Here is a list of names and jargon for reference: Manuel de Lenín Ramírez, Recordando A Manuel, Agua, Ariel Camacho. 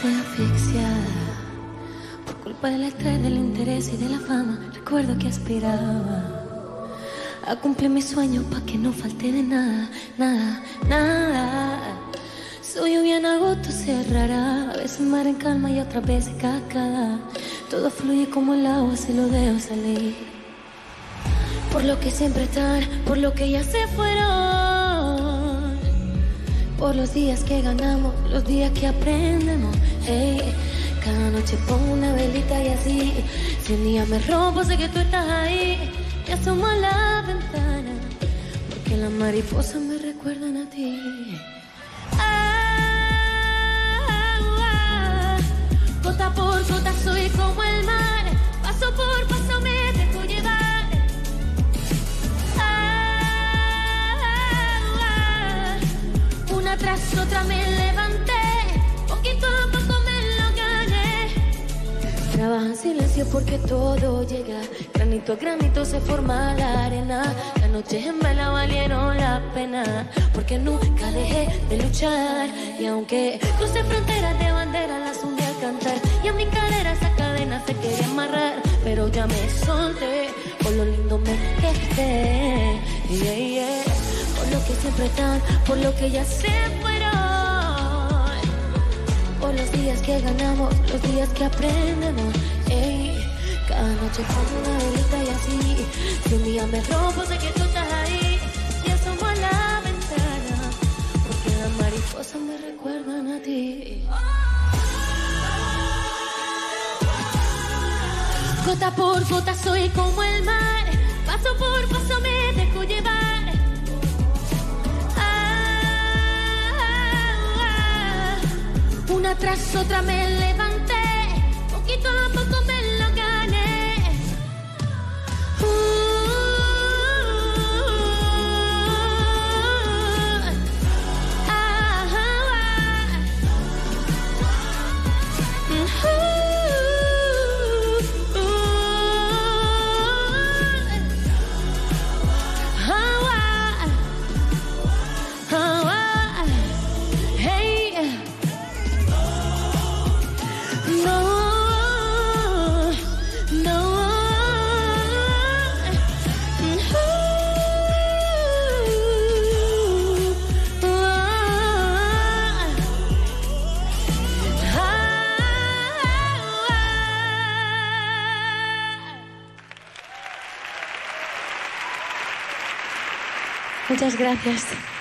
corazón asfixiada por culpa del estrés, del interés y de la fama. Recuerdo que aspiraba a cumplir mis sueños pa' que no falte de nada, nada, nada. Soy lluvia en agosto, se cerrará, a veces mar en calma y otras veces cascada. Todo fluye como el agua, se lo dejo salir. Por lo que siempre están, por lo que ya se fueron, por los días que ganamos, los días que aprendemos. Hey, cada noche pongo una velita y así, si un día me rompo sé que tú estás ahí. Me asomo a la ventana porque las mariposas me recuerdan a ti. Agua, gota por gota soy como el mar, paso por paso me dejo llevar. Agua, una tras otra me levanté, poquito a poco me lo gané. Trabaja en silencio porque todo llega, granito a granito se forma la arena. Las noches en vela valieron la pena porque nunca dejé de luchar. Y aunque crucé fronteras de bandera, las uní al cantar. Y a mi cadera esa cadena se quería amarrar, pero ya me solté, por lo lindo me quedé, yeah, yeah. Por lo que siempre están, por lo que ya se fueron, por los días que ganamos, los días que aprendemos, hey. Cada noche pongo una velita y así, si un día me rompo sé que tú estás ahí. Y asomo a la ventana porque las mariposas me recuerdan a ti. Gota por gota soy como el mar, paso por paso me dejo llevar. Ah, una tras otra me levanté, poquito a poco me lo gané. Muchas gracias.